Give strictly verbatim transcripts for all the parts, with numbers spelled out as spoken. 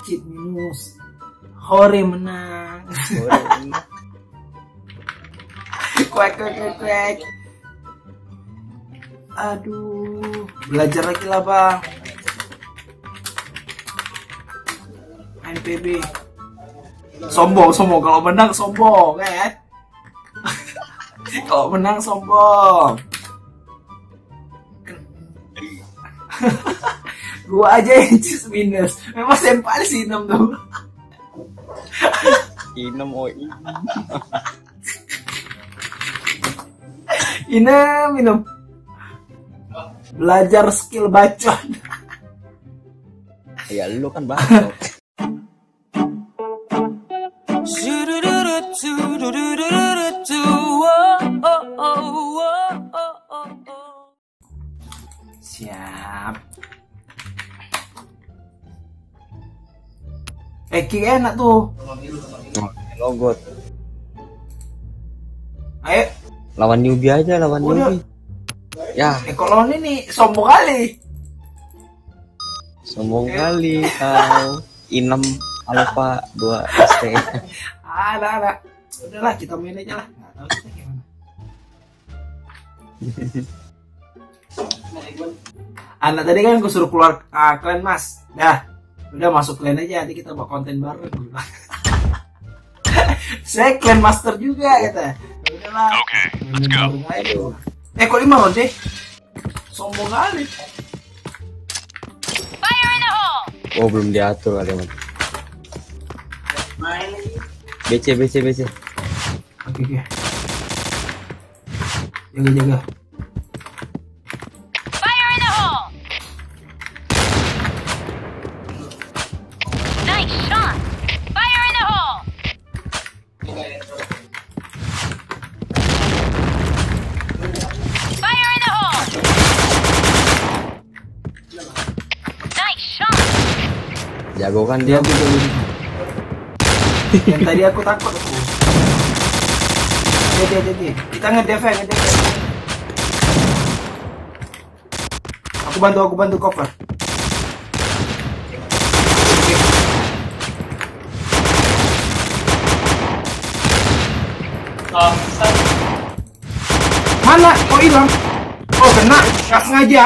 Kid News. Hore menang. Hore menang. Kuek kuek kuek kuek. Aduh, belajar lagi lah bang. N P B. Sombong sombong kalau menang sombong kan. Kalau menang sombong. Gua aja yang just minus. Memang sempal sih enam tuh. Inem oh inem. Inem minum. Belajar skill bacot. Ya lu kan bacot. Siap. Eki enak tuh. Logot. Ayo. Lawan newbie aja, lawan oh, newbie. Ya. Eh kok lawan ini sombong kali. Sombong eh. kali kau. Inem alpha dua S T. Ah, lah, lah. Udahlah kita main aja lah. Enggak tahu kita gimana. Anak tadi kan gue suruh keluar uh, klan mas. Dah. Udah masuk clan aja, nanti kita buat konten bareng. Saya clan master juga kata. Udah lah. Oke, let's go. Eh kok lima round sih? Sombong kali. Fire in the hole. Oh belum diatur kali mas. Main lagi. B C B C B C. Oke oke. Jaga jaga. Jago kan dia gitu. Yang tadi aku takut aku. Jadi jadi kita nge-def ya, nge-def. Aku bantu, aku bantu cover. Oh, mana? Oh hilang. Oh kena, nggak sengaja.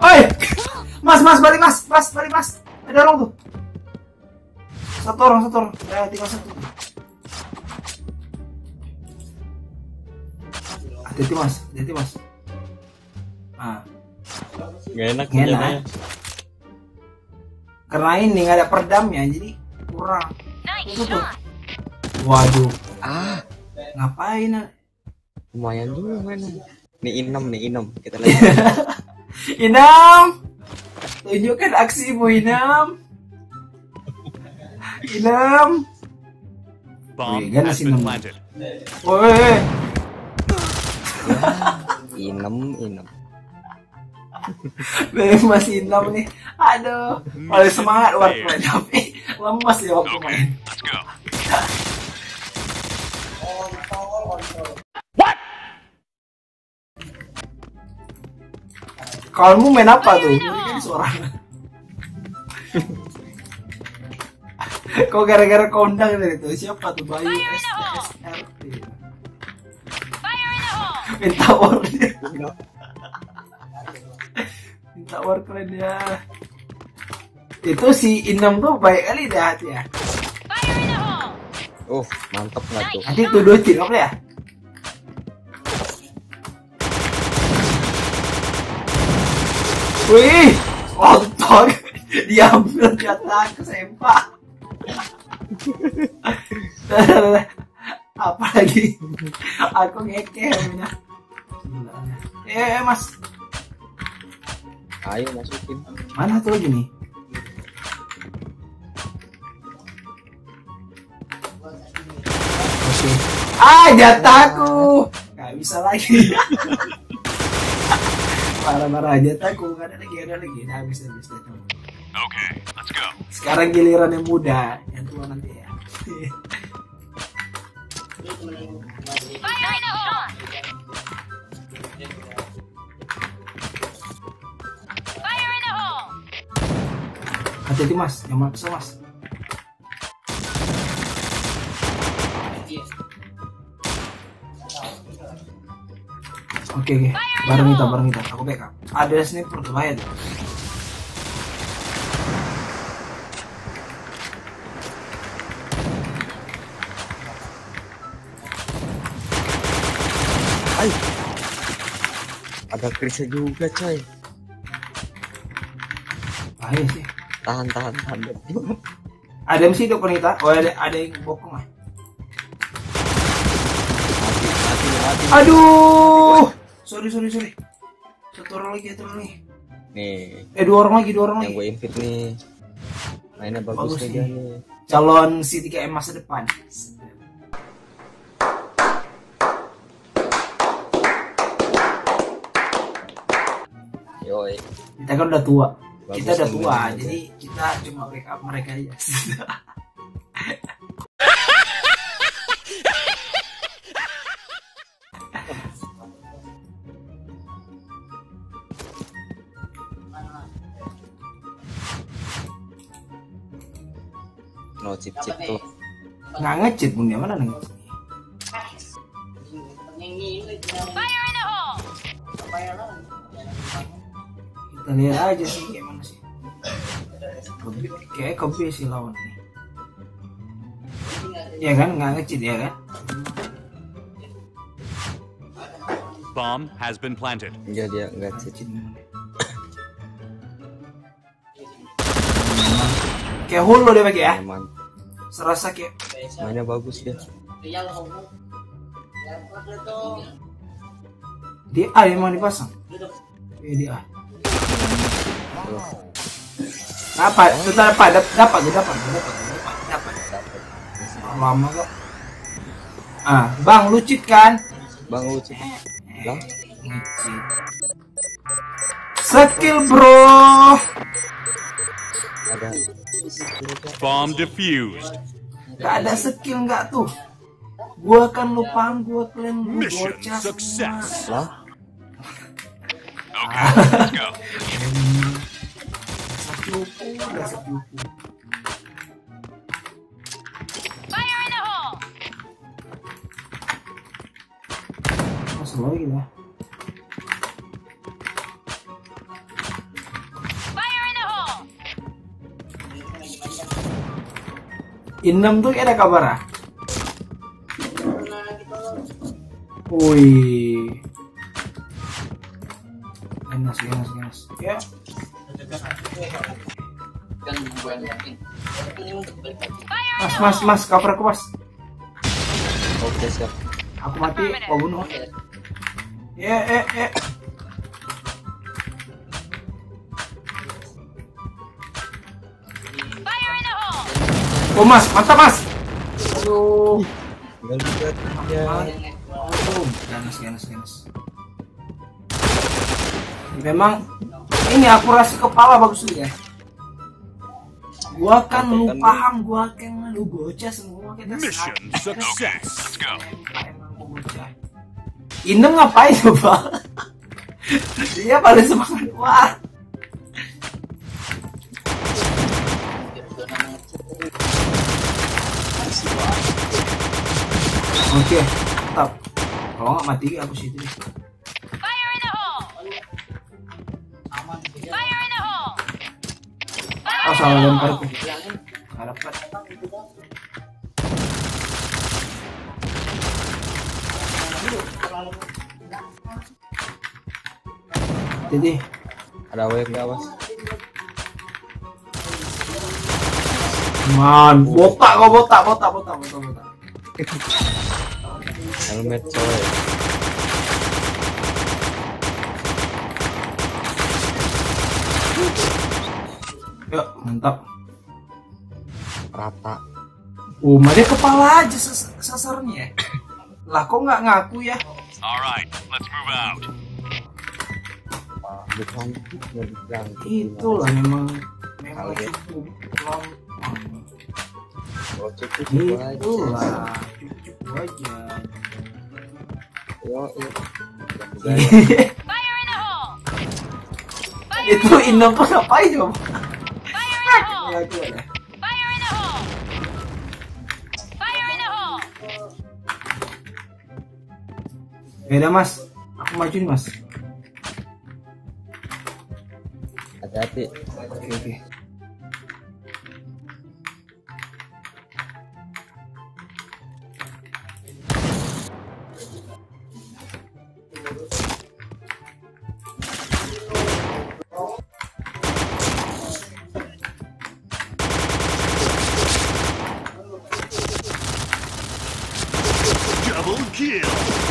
Oi. Mas, mas, balik mas, mas, balik mas. Ada orang tuh. Satu orang, satu orang. Eh, tinggal satu. Hati-hati mas, hati-hati mas. Ah, gak enak, gak enak. Jadinya. Karena ini nggak ada perdamnya, jadi kurang. Itu tuh. Waduh. Ah, ngapain? Ah? Lumayan juga kan. Nih inem, nih inem. Kita lagi. Inem. Tunjukkan aksimu Inam. Inam. Wih, gak nasi Inam. Wih. Inam, Inam. Lemas Inam nih. Aduh. Oleh semangat warplay. Tapi lemas ya waktu main. What? Kamu main apa tuh? Suara. Kok gara-gara kondang dari itu siapa tuh Bayu S R T? Minta war, minta war keren ya. Itu si Inam tuh baik kali dah hati ya. Oh mantap nggak tuh? Nanti tuh dua cilok ya. Wih, lontong diambil jatah kesempak. Apa lagi? Aku ngeke namanya. Eh, mas. Ayo masukin. Mana tuh lagi nih? Ah, jatahku. Gak bisa lagi. Marah-marah aja takut, ada lagi, ada lagi, nah, habis habis datang. Oke, let's go. Sekarang giliran yang muda, yang tua nanti ya. Hati-hati mas, jangan mampus mas. Oke, oke. Bareng kita, bareng kita. Aku backup. Ada sniper lumayan. Ay. Ada Krisya juga, coy. Ayo sih. Tahan, tahan, tahan. Ada yang sih itu penita. Oh, ada ada yang bokong ah. Aduh. Sorry, sorry, sorry. Satu orang lagi, satu orang nih. Nih. Eh, dua orang lagi, dua orang yang lagi. Yang gue invite nih. Mainnya bagus, bagus nih. nih. Calon C tiga M masa depan. Yoi. Kita kan udah tua. Bagus, kita udah tua, aja. Jadi kita cuma backup mereka aja. No cip-cip tuh. Nggak ngecip bun, yang mana nih? Fire in the hole. Kita lihat aja sih gimana sih. Kayak kopi sih lawan nih. Ya kan, nggak ngecip ya kan? Bomb has been planted. Iya dia nggak ngecip. Kayak hulu dia pakai ya. Memang. Serasa kayak mainnya bagus dia. Dia A yang mau dipasang. Iya dia A. Dapat, sudah dapat, dapat, dapat, dapat, dapat, dapat. Lama kok. Ah, bang lucit kan? Bang lucit. Bang. Skill bro. Ada. Bomb defused. Gak ada skill nggak tuh? Gua kan lupa, gua klaim gua bocah sukses. Lah. Oke, let's go. Sepupu, udah sepupu. Fire in the hole. Masuk lagi lah. Inem tuh ada kabar ah. Woi. Enak, enak, enak. Ya. Mas, mas, mas, cover aku mas. Oke, siap. Aku mati, kau bunuh. Ya, eh, eh. Oh mas, mantap mas. Aduh. Tinggal lihat dia. Aduh, ganas ganas ganas. Memang ini akurasi kepala bagus juga. Gua kan lu paham, gua kan lu bocah semua kita. Mission success. Let's go. Inem ngapain coba? Dia paling semangat wah. Oke, okay, tetap. Kalau nggak mati aku situ. Fire in the hole. Fire in the hole. Oh, salah lempar aku. Nggak dapat. Jadi ada W P awas. Man, botak kok botak, botak, botak, botak, botak. Helmet coy. Yuk, mantap. Rata. Oh, dia kepala aja sas sasarannya. Lah kok nggak ngaku ya? Alright, let's move out. Itulah memang memang cukup Oh, cukup aja. Cukup aja. Yo, yo. Itu Indo kok ngapain coba? Fire in the hole! Fire in the hole! Ya udah mas, aku maju nih mas. Hati-hati. Oke oke.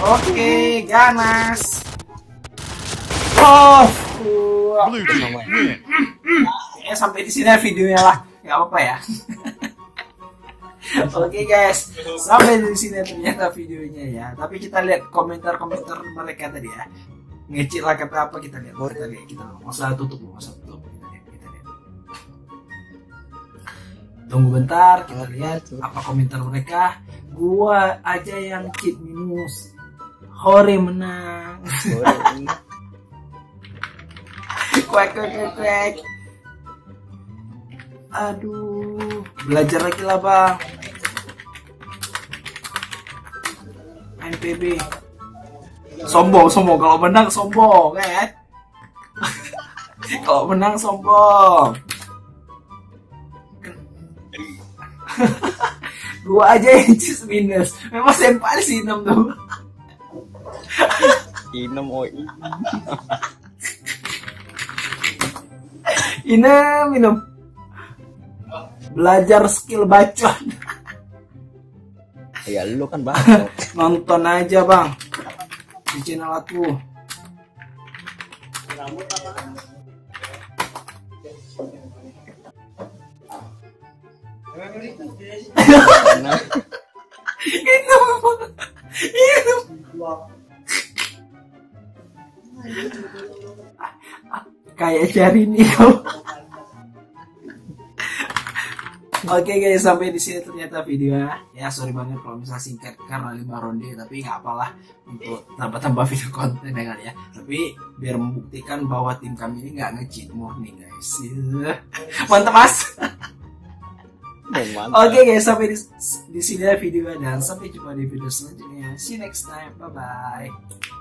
Oke, ganas. Oh, ya sampai di sini videonya lah, nggak apa-apa ya. Oke guys, sampai di sini ternyata videonya ya. Tapi kita lihat komentar-komentar mereka tadi ya. Ngecil lah kata apa kita lihat. Kita lihat kita masa tutup, masa tutup. Kita lihat, kita lihat. Tunggu bentar, kita lihat apa komentar mereka. Gua aja yang cheat minus. Hore menang. Kuek kuek kuek. Aduh, belajar lagi lah bang. M P B. Sombong sombong kalau menang sombong kan. Kalau menang sombong. Gua aja yang cheat minus. Memang sempal sih enam tuh. Inem oi. Inem minum. Belajar skill bacot. Ya lu kan bacot. Nonton aja, Bang. Di channel aku. Inem. Kayak cari nih kau. Oke guys, sampai di sini ternyata video ya. Sorry banget kalau misalnya singkat karena lima ronde, tapi nggak apalah untuk tambah-tambah video konten ya kan ya. Tapi biar membuktikan bahwa tim kami ini nggak nge-cheat murni guys. Mantap mas. Oke okay guys, sampai di, di sini video dan sampai jumpa di video selanjutnya. See you next time, bye bye.